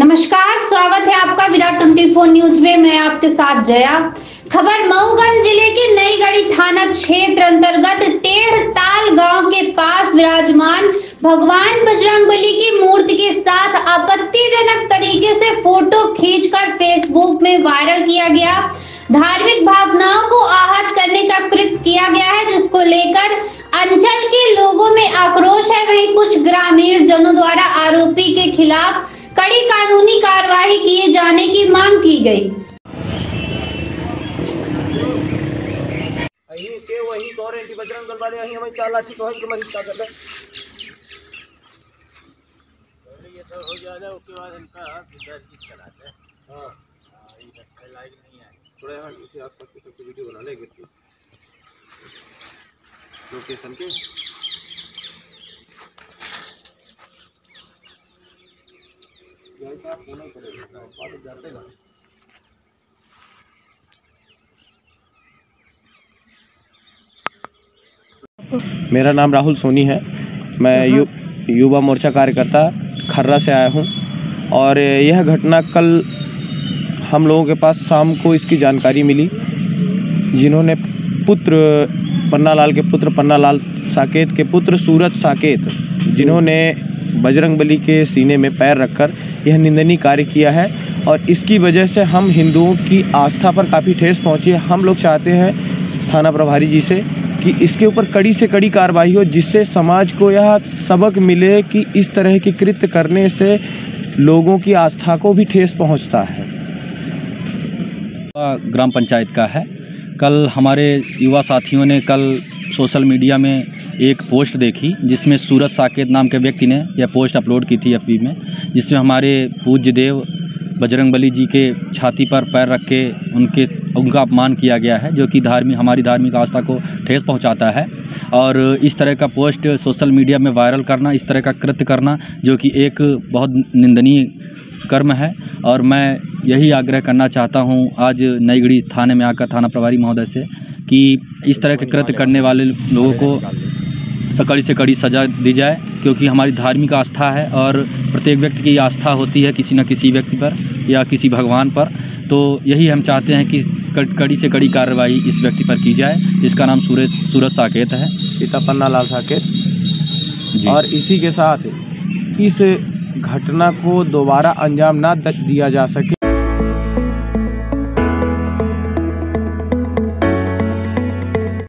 नमस्कार, स्वागत है आपका विराट 24 न्यूज़ में। मैं आपके साथ जया। खबर मऊगंज जिले के नईगढ़ी थाना क्षेत्र अंतर्गत टेढ़ताल गांव के पास विराजमान भगवान बजरंगबली की मूर्ति के साथ आपत्तिजनक तरीके से फोटो खींचकर फेसबुक में वायरल किया गया। धार्मिक भावनाओं को आहत करने का कृत्य किया गया है, जिसको लेकर अंचल के लोगों में आक्रोश है। वहीं कुछ ग्रामीण जनों द्वारा आरोपी के खिलाफ कड़ी कानूनी कार्रवाई किए जाने की मांग की गई। के वही गोरेंटी बजरंगबली वाले यही हमें चाला ठीक होई के मरीज का कर दे। पहले ये सब हो जाए, उसके बाद इनका विचार की चलाते हैं। हां ये अच्छे लाइक नहीं आए, थोड़ा यहां इसी आसपास के सबके वीडियो बना ले एक व्यक्ति लोकेशन के। ये का फोन नहीं करेगा, बात जाते ना। मेरा नाम राहुल सोनी है। मैं युवा मोर्चा कार्यकर्ता खर्रा से आया हूं और यह घटना कल हम लोगों के पास शाम को इसकी जानकारी मिली, जिन्होंने पन्नालाल साकेत के पुत्र सूरज साकेत, जिन्होंने बजरंगबली के सीने में पैर रखकर यह निंदनीय कार्य किया है और इसकी वजह से हम हिंदुओं की आस्था पर काफ़ी ठेस पहुंची है। हम लोग चाहते हैं थाना प्रभारी जी से कि इसके ऊपर कड़ी से कड़ी कार्रवाई हो, जिससे समाज को यह सबक मिले कि इस तरह की कृत्य करने से लोगों की आस्था को भी ठेस पहुंचता है। ग्राम पंचायत का है। कल हमारे युवा साथियों ने कल सोशल मीडिया में एक पोस्ट देखी, जिसमें सूरज साकेत नाम के व्यक्ति ने यह पोस्ट अपलोड की थी एफबी में, जिसमें हमारे पूज्य देव बजरंगबली जी के छाती पर पैर रख के उनका अपमान किया गया है, जो कि हमारी धार्मिक आस्था को ठेस पहुंचाता है। और इस तरह का पोस्ट सोशल मीडिया में वायरल करना, इस तरह का कृत्य करना, जो कि एक बहुत निंदनीय कर्म है। और मैं यही आग्रह करना चाहता हूं आज नईगढ़ी थाने में आकर थाना प्रभारी महोदय से कि इस तरह के कृत्य करने वाले लोगों को कड़ी से कड़ी सज़ा दी जाए, क्योंकि हमारी धार्मिक आस्था है और प्रत्येक व्यक्ति की आस्था होती है किसी न किसी व्यक्ति पर या किसी भगवान पर। तो यही हम चाहते हैं कि कड़ी से कड़ी कार्रवाई इस व्यक्ति पर की जाए, जिसका नाम सूरज साकेत है, पिता पन्नालाल साकेत जी। और इसी के साथ इस घटना को दोबारा अंजाम ना दिया जा सके।